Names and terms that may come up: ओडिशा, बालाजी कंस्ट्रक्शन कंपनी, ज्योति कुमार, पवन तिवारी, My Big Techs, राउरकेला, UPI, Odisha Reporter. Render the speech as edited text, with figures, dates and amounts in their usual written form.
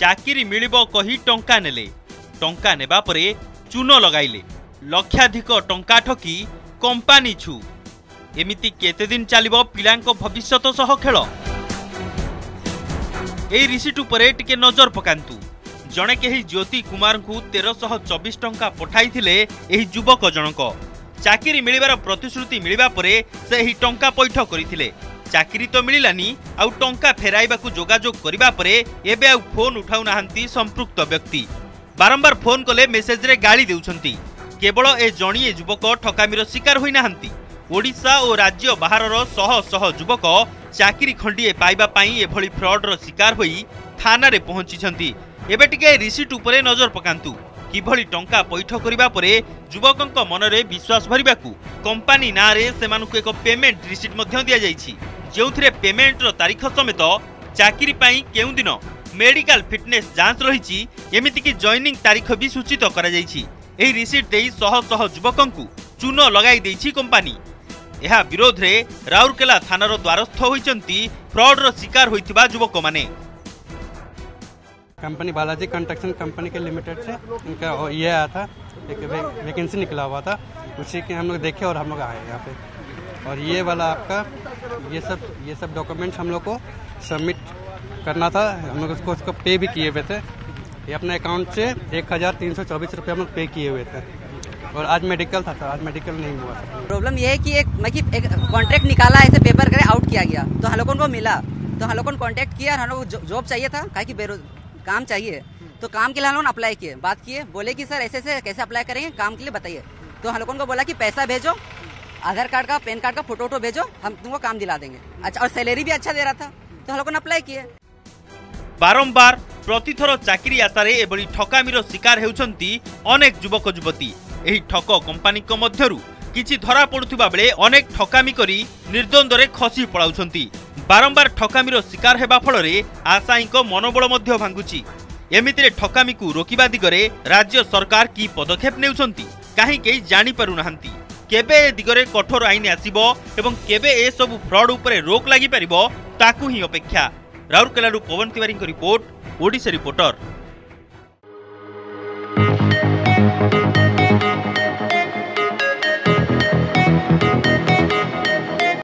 ଚାକିରି ମିଳିବ କହି ଟଙ୍କା ନେଲେ। ଟଙ୍କା ନେବା ପରେ ଚୂନ ଲଗାଇଲେ। ଲକ୍ଷାଧିକ ଟଙ୍କା ଠକି କମ୍ପାନୀ ଛୁ। ଏମିତି କେତେଦିନ ଚାଲିବ ପିଲାଙ୍କ ଭବିଷ୍ୟତ ସହ ଖେଳ? ଏହି ରିସିଟ୍ ଉପରେ ଟିକେ ନଜର ପକାନ୍ତୁ। जड़े के ज्योति कुमार को 1324 टंका पठाई युवक जनक चाकरी मिलबार प्रतिश्रुति मिलवा पर से ही टंका पैठ करते चाकरी तो मिललानी आउ टंका फेरइबा जोगाजोग करिबा परे एबे आउ फोन उठाऊ नाहंती संपृक्त व्यक्ति बारंबार फोन कले मेसेज रे गाली देउछंती। केवल ए जणीए युवक ठकामीर शिकार होई नाहंती। ओडिशा और राज्य बाहरर शह शह युवक चाकरी खंडीए पाइबा पई एभली फ्रॉड रो शिकार होई थाना रे पहुंचीछंती। एबे टिके रिसीट उपरे नजर पकांतु। किभली टंका पैठ करिबा परे युवकक मनरे विश्वास भरिबाकू कंपानी नारे सेमानकु एक पेमेंट रिसीट मध्य दिया जायछि, जेउथिरे पेमेंटर तारीख समेत चाकरी पई केउ दिन मेडिकल फिटनेस जांच रहिछि, एमिति कि जॉइनिंग तारीख भी सूचित करा जायछि। एही रिसीट देई शह शह युवककु चूनो लगाई दैछि कंपानी। एहा विरोध रे राउरकेला थानार द्वारस्थ होइचंती फ्रॉड रो शिकार होइथिबा युवक माने। कंपनी बालाजी कंस्ट्रक्शन कंपनी के लिमिटेड से इनका ये आया था, एक वैकेंसी निकला हुआ था, उसी के हम लोग देखे और हम लोग आए यहाँ पे। और ये वाला आपका ये सब डॉक्यूमेंट्स हम लोग को सबमिट करना था। हम लोग उसको पे भी किए हुए थे। ये अपने अकाउंट से 1324 रुपये हम लोग पे किए हुए थे। और आज मेडिकल था सर, आज मेडिकल नहीं हुआ सर। प्रॉब्लम ये है कि एक कॉन्ट्रैक्ट निकाला, ऐसे पेपर करे आउट किया गया तो हम लोगों को मिला, तो हम लोगों ने कॉन्टैक्ट किया। हम लोग को जॉब चाहिए था, कहा कि काम चाहिए, तो काम के लिए हम लोग अप्लाई किए, बात किए, बोले कि सर ऐसे ऐसे कैसे अप्लाई करेंगे काम के लिए बताइए। तो हम लोगों को बोला कि पैसा भेजो, आधार कार्ड का पैन कार्ड का फोटो वोटो भेजो, हम तुमको काम दिला देंगे। अच्छा, और सैलरी भी अच्छा दे रहा था, तो हम लोगों ने अप्लाई किए। बारंबार प्रतिथर चाकरी आशारे एभली ठकामीर शिकार हेउछंती अनेक युवक युवती। एही ठक कंपनी को मध्यरु किछि धरा पड़ुथिबा बेले अनेक ठकामी करी निर्द्वंदरे खसी पळाउछंती। बारंबार ठकामीर शिकार होगा फल आशायीं मनोबल भांगुची। एमितिरे ठकामी को रोकवा दिगरे राज्य सरकार की पदक्षेप नेउछंती काहींके जानी पारु नाहंती। केबे ए दिगरे कठोर आईन आसिबो एवं केबे ए सब फ्रॉड उपरे रोक लागिपारिबो ताकू ही अपेक्षा। राउरकेलारू पवन तिवारी रिपोर्ट, ओडिशा रिपोर्टर।